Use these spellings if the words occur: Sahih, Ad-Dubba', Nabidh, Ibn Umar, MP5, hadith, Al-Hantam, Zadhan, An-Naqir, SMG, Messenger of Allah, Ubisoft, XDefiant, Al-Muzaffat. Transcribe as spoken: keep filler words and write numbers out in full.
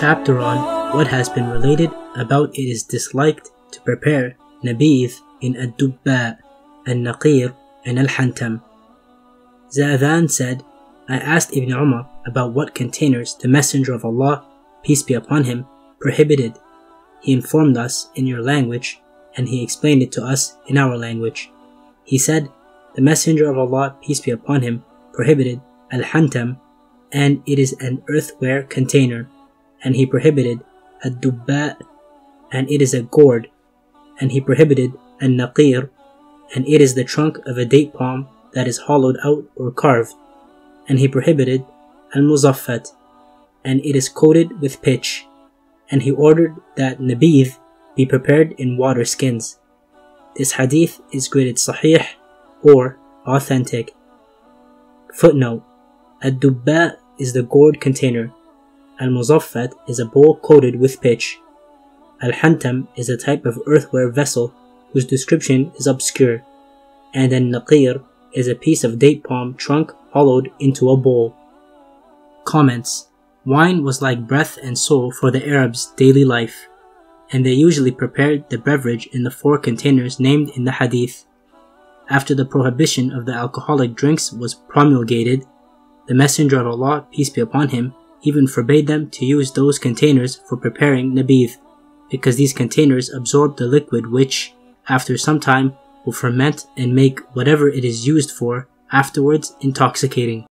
chapter on what has been related about it is disliked to prepare Nabidh in Ad-Dubba', An-Naqir, and Al-Hantam. Zadhan said, I asked Ibn Umar about what containers the Messenger of Allah, peace be upon him, prohibited. He informed us in your language, and he explained it to us in our language. He said, the Messenger of Allah, peace be upon him, prohibited Al-Hantam, and it is an earthenware container, and he prohibited Ad-Dubba', and it is a gourd, and he prohibited An-Naqir, and it is the trunk of a date palm that is hollowed out or carved, and he prohibited Al-Muzaffat, and it is coated with pitch, and he ordered that Nabidh be prepared in water skins. This hadith is graded Sahih or authentic. Footnote: Ad-Dubba' is the gourd container, Al-Muzaffat is a bowl coated with pitch, Al-Hantam is a type of earthenware vessel whose description is obscure, and An-Naqir is a piece of date palm trunk hollowed into a bowl. Comments: Wine was like breath and soul for the Arabs' daily life, and they usually prepared the beverage in the four containers named in the hadith. After the prohibition of the alcoholic drinks was promulgated, the Messenger of Allah, peace be upon him, even forbade them to use those containers for preparing Nabidh, because these containers absorb the liquid which, after some time, will ferment and make whatever it is used for afterwards intoxicating.